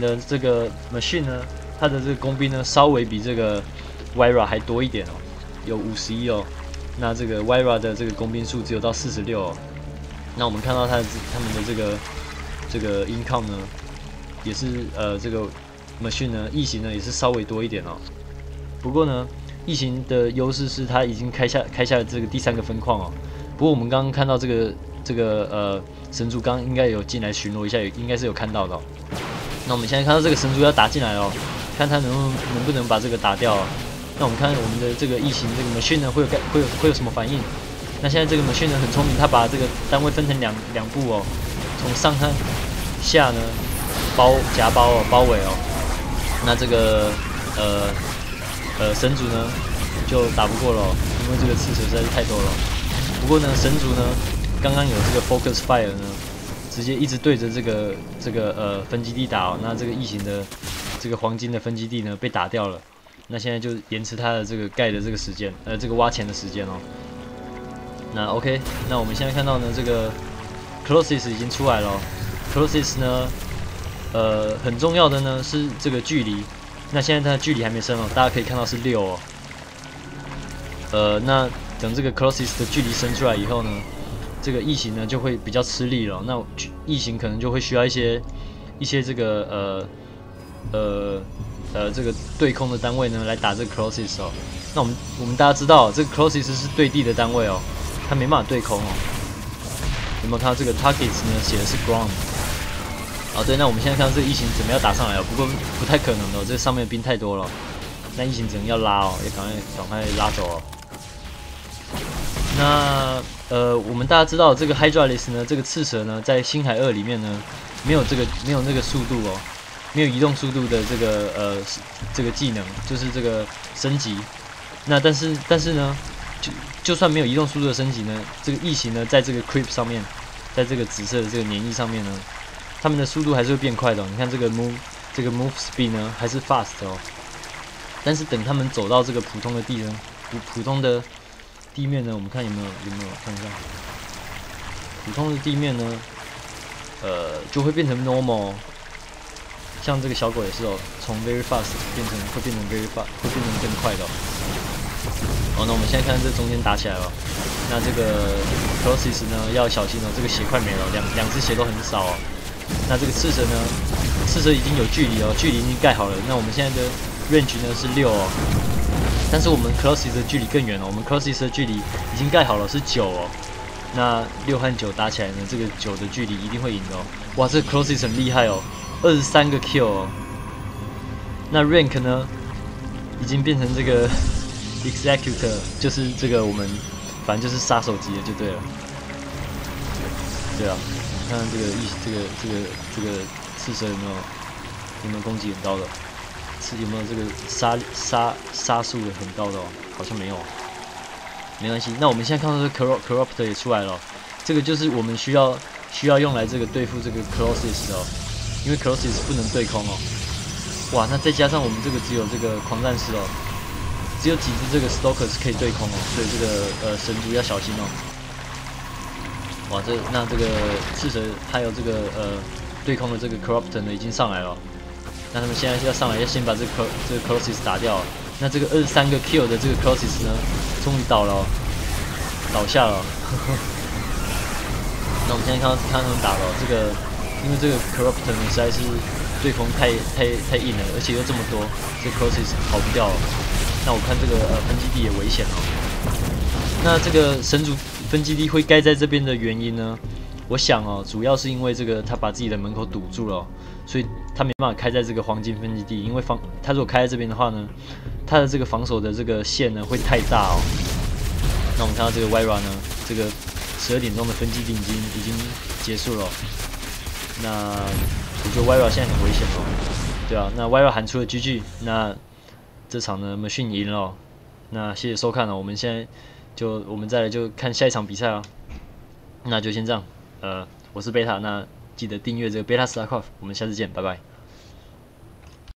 的这个 machine 呢，它的这个工兵呢稍微比这个 WhiteRa 还多一点哦，有51哦。那这个 WhiteRa 的这个工兵数只有到46哦。那我们看到他们的这个 income 呢，也是这个 machine 呢异形呢也是稍微多一点哦。不过呢，异形的优势是它已经开下了这个第3个分矿哦。不过我们刚刚看到这个神族刚应该有进来巡逻一下，也应该是有看到的哦。 那我们现在看到这个神族要打进来哦，看他能不能把这个打掉哦。那我们看我们的这个异形这个 machine 呢会有什么反应？那现在这个 machine 呢很聪明，他把这个单位分成两步哦，从上看下呢夹包哦包围哦。那这个神族呢就打不过了哦，因为这个刺蛇实在是太多了哦。不过呢神族呢刚刚有这个 focus fire 呢。 直接一直对着这个分基地打哦，那这个异形的这个黄金的分基地呢被打掉了，那现在就延迟它的这个盖的这个时间，这个挖钱的时间哦。那 OK， 那我们现在看到呢，这个 Closis 已经出来了哦。Closis 呢，很重要的呢是这个距离，那现在它的距离还没升哦，大家可以看到是6哦。那等这个 Closis 的距离升出来以后呢？ 这个异形呢就会比较吃力了，那异形可能就会需要一些这个这个对空的单位呢来打这个 Closis 哦。那我们大家知道，这个 Closis 是对地的单位哦，它没办法对空哦。有没有看到这个 targets 呢写的是 ground？ 哦对，那我们现在看到这个异形怎么样打上来哦，不过不太可能的、哦，这上面的兵太多了、哦，那异形只能要拉哦，也赶快拉走哦。 那我们大家知道这个 Hydralisk 呢，这个刺蛇呢，在星海2里面呢，没有那个速度哦，没有移动速度的这个技能，就是这个升级。那但是呢，就算没有移动速度的升级呢，这个异形呢，在这个 Creep 上面，在这个紫色的这个粘液上面呢，它们的速度还是会变快的、哦。你看这个 move speed 呢，还是 fast 哦。但是等它们走到这个普通的地呢，普通的 地面呢？我们看有没有看一下，普通的地面呢，就会变成 normal。像这个小狗也是哦，从 very fast 会变成 very fast， 会变成更快的哦。好，那我们现在看这中间打起来了，那这个 Colossus 呢要小心哦，这个血快没了，两只血都很少哦。那这个刺蛇呢，刺蛇已经有距离哦，距离已经盖好了。那我们现在的 range 呢是6哦。 但是我们 Closis 的距离更远了、哦，我们 Closis 的距离已经盖好了是9哦。那6和9打起来呢，这个9的距离一定会赢的哦。哇，这个 Closis 很厉害哦，23个 kill 哦。那 Rank 呢，已经变成这个 Executor， 就是这个我们反正就是杀手级的就对了。对啊，看看这个刺蛇有没有攻击很高的。 有没有这个杀速的很高的哦？好像没有、哦，没关系。那我们现在看到这个 corruptor 也出来了、哦，这个就是我们需要用来这个对付这个 Colossus 哦，因为 Colossus 不能对空哦。哇，那再加上我们这个只有这个狂战士哦，只有几只这个 stalker 是可以对空哦，所以这个神族要小心哦。哇，那这个刺蛇还有这个对空的这个 corruptor 呢已经上来了、哦。 那他们现在要上来，要先把这个 Colossus 打掉、哦。那这个23个 kill 的这个 Colossus 呢，终于倒了、哦，倒下了、哦。那我们现在看他们打了、哦，这个因为这个 corruptor 呢实在是对空太硬了，而且又这么多，这 Colossus 逃不掉了。那我看这个分基地也危险哦。那这个神族分基地会盖在这边的原因呢？ 我想哦，主要是因为这个他把自己的门口堵住了、哦，所以他没办法开在这个黄金分基地。因为他如果开在这边的话呢，他的这个防守的这个线呢会太大哦。那我们看到这个 WhiteRa 呢，这个12点钟的分基地已经结束了、哦。那我觉得 WhiteRa 现在很危险哦。对啊，那 WhiteRa 喊出了 GG， 那这场呢 Machine 赢了、哦。那谢谢收看了、哦，我们现在我们再来看下一场比赛啊。那就先这样。我是贝塔，那记得订阅这个贝塔 StarCraft， 我们下次见，拜拜。